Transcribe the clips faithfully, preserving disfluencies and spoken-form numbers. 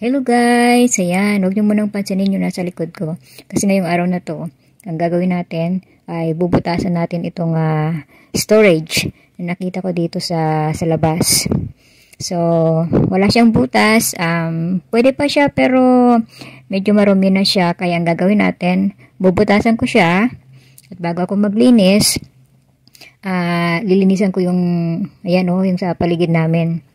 Hello guys! Ayan, huwag nyo munang pansinin yung nasa likod ko. Kasi ngayong araw na to, ang gagawin natin ay bubutasan natin itong uh, storage na nakita ko dito sa, sa labas. So, wala siyang butas. Um, pwede pa siya pero medyo marumi na siya. Kaya ang gagawin natin, bubutasan ko siya. At bago ako maglinis, uh, lilinisan ko yung, ayan o, oh, yung sa paligid namin.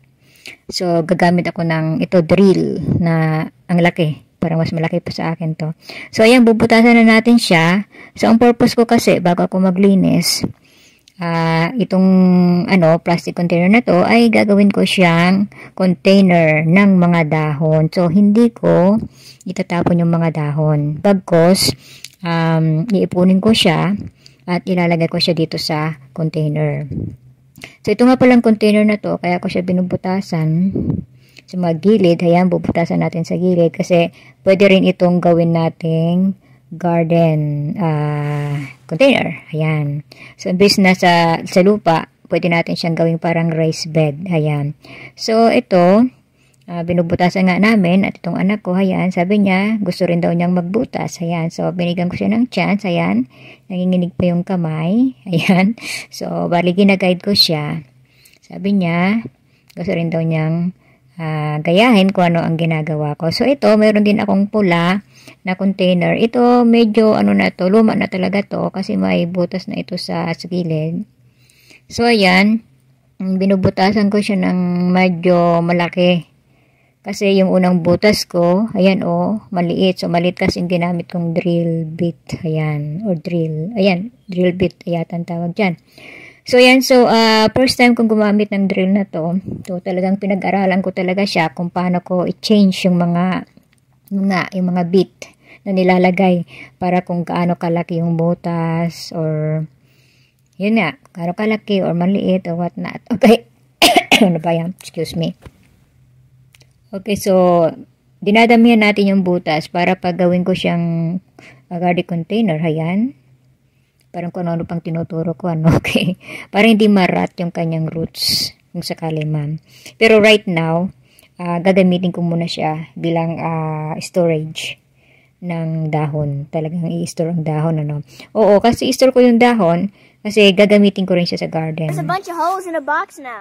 So, gagamit ako ng ito drill na ang laki. Parang mas malaki pa sa akin to. So, ayan, bubutasan na natin siya. So, ang purpose ko kasi, bago ako maglinis, uh, itong ano, plastic container na to, ay gagawin ko siyang container ng mga dahon. So, hindi ko itatapon yung mga dahon. Bagkos, um, iipunin ko siya at ilalagay ko siya dito sa container. So, ito nga palang container na to, kaya ko siya binubutasan sa mga gilid. Ayan, bubutasan natin sa gilid kasi pwede rin itong gawin nating garden uh, container. Ayan. So, imbis na sa, sa lupa, pwede natin siyang gawing parang rice bed. Ayan. So, ito, uh, binubutasan nga namin at itong anak ko, ayan, sabi niya, gusto rin daw niyang magbutas. Ayan. So, binigyan ko siya ng chance. Ayan. Nanginginig pa yung kamay. Ayan. So, bali ginaguide ko siya. Sabi niya, gusto rin daw niyang Uh, gayahin ko ano ang ginagawa ko. So, ito, mayroon din akong pula na container. Ito, medyo ano na to, luma na talaga to kasi may butas na ito sa, sa gilid. So, ayan, binubutasan ko siya ng medyo malaki. Kasi yung unang butas ko, ayan o, oh, maliit. So, maliit kasi yung ginamit kong drill bit. Ayan, or drill. Ayan, drill bit, ayatan tawag dyan. So, yan. So, uh, first time kong gumamit ng drill na to. So, talagang pinag-aralan ko talaga siya kung paano ko i-change yung mga, yung mga, yung mga bit na nilalagay para kung gaano kalaki yung butas or, yun nga, gaano kalaki or maliit or what not. Okay. Ano ba yan? Excuse me. Okay, so, dinadamihan natin yung butas para paggawin ko siyang garden container. Ayan. Parang kung ano pang tinuturo ko, ano, okay. Parang hindi marat yung kanyang roots, kung sakali man. Pero right now, uh, gagamitin ko muna siya bilang uh, storage ng dahon. Talagang i-store ang dahon, ano. Oo, kasi i-store ko yung dahon, kasi gagamitin ko rin siya sa garden. There's a bunch of holes in a box now.